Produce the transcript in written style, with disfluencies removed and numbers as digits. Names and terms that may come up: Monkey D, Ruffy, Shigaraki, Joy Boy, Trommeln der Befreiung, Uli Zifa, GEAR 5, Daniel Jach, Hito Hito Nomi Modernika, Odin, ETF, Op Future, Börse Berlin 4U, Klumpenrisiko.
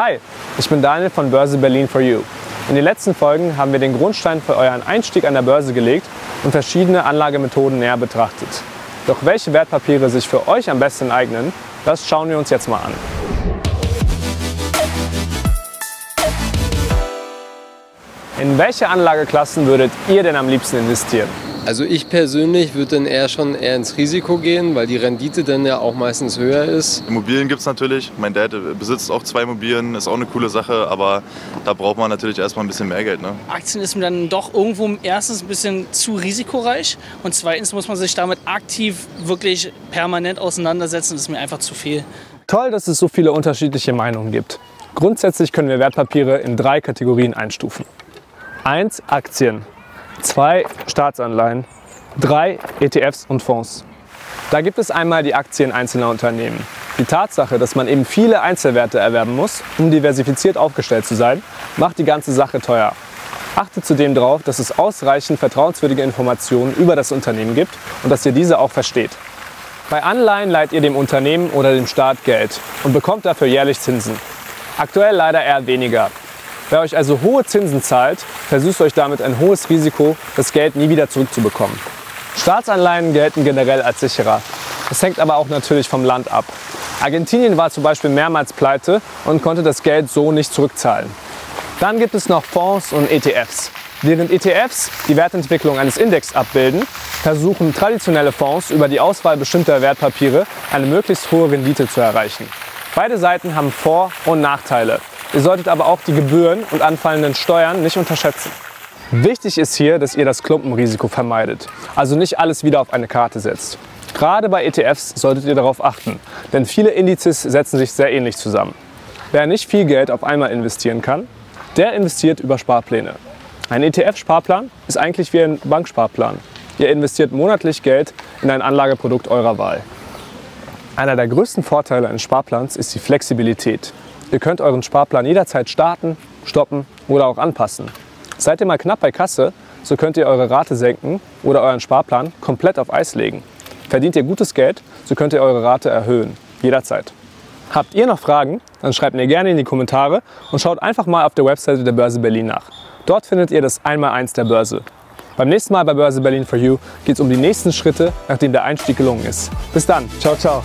Hi, ich bin Daniel von Börse Berlin 4U. In den letzten Folgen haben wir den Grundstein für euren Einstieg an der Börse gelegt und verschiedene Anlagemethoden näher betrachtet. Doch welche Wertpapiere sich für euch am besten eignen, das schauen wir uns jetzt mal an. In welche Anlageklassen würdet ihr denn am liebsten investieren? Also ich persönlich würde dann eher ins Risiko gehen, weil die Rendite dann ja auch meistens höher ist. Immobilien gibt es natürlich. Mein Dad besitzt auch 2 Immobilien, ist auch eine coole Sache, aber da braucht man natürlich erstmal ein bisschen mehr Geld, ne? Aktien ist mir dann doch irgendwo erstens ein bisschen zu risikoreich und zweitens muss man sich damit aktiv wirklich permanent auseinandersetzen. Das ist mir einfach zu viel. Toll, dass es so viele unterschiedliche Meinungen gibt. Grundsätzlich können wir Wertpapiere in 3 Kategorien einstufen. 1. Aktien. 2 Staatsanleihen, 3 ETFs und Fonds. Da gibt es einmal die Aktien einzelner Unternehmen. Die Tatsache, dass man eben viele Einzelwerte erwerben muss, um diversifiziert aufgestellt zu sein, macht die ganze Sache teuer. Achtet zudem darauf, dass es ausreichend vertrauenswürdige Informationen über das Unternehmen gibt und dass ihr diese auch versteht. Bei Anleihen leiht ihr dem Unternehmen oder dem Staat Geld und bekommt dafür jährlich Zinsen. Aktuell leider eher weniger. Wer euch also hohe Zinsen zahlt, versüßt euch damit ein hohes Risiko, das Geld nie wieder zurückzubekommen. Staatsanleihen gelten generell als sicherer. Das hängt aber auch natürlich vom Land ab. Argentinien war zum Beispiel mehrmals pleite und konnte das Geld so nicht zurückzahlen. Dann gibt es noch Fonds und ETFs. Während ETFs die Wertentwicklung eines Index abbilden, versuchen traditionelle Fonds über die Auswahl bestimmter Wertpapiere eine möglichst hohe Rendite zu erreichen. Beide Seiten haben Vor- und Nachteile. Ihr solltet aber auch die Gebühren und anfallenden Steuern nicht unterschätzen. Wichtig ist hier, dass ihr das Klumpenrisiko vermeidet, also nicht alles wieder auf eine Karte setzt. Gerade bei ETFs solltet ihr darauf achten, denn viele Indizes setzen sich sehr ähnlich zusammen. Wer nicht viel Geld auf einmal investieren kann, der investiert über Sparpläne. Ein ETF-Sparplan ist eigentlich wie ein Banksparplan. Ihr investiert monatlich Geld in ein Anlageprodukt eurer Wahl. Einer der größten Vorteile eines Sparplans ist die Flexibilität. Ihr könnt euren Sparplan jederzeit starten, stoppen oder auch anpassen. Seid ihr mal knapp bei Kasse, so könnt ihr eure Rate senken oder euren Sparplan komplett auf Eis legen. Verdient ihr gutes Geld, so könnt ihr eure Rate erhöhen. Jederzeit. Habt ihr noch Fragen? Dann schreibt mir gerne in die Kommentare und schaut einfach mal auf der Webseite der Börse Berlin nach. Dort findet ihr das 1x1 der Börse. Beim nächsten Mal bei Börse Berlin 4U geht es um die nächsten Schritte, nachdem der Einstieg gelungen ist. Bis dann. Ciao, ciao.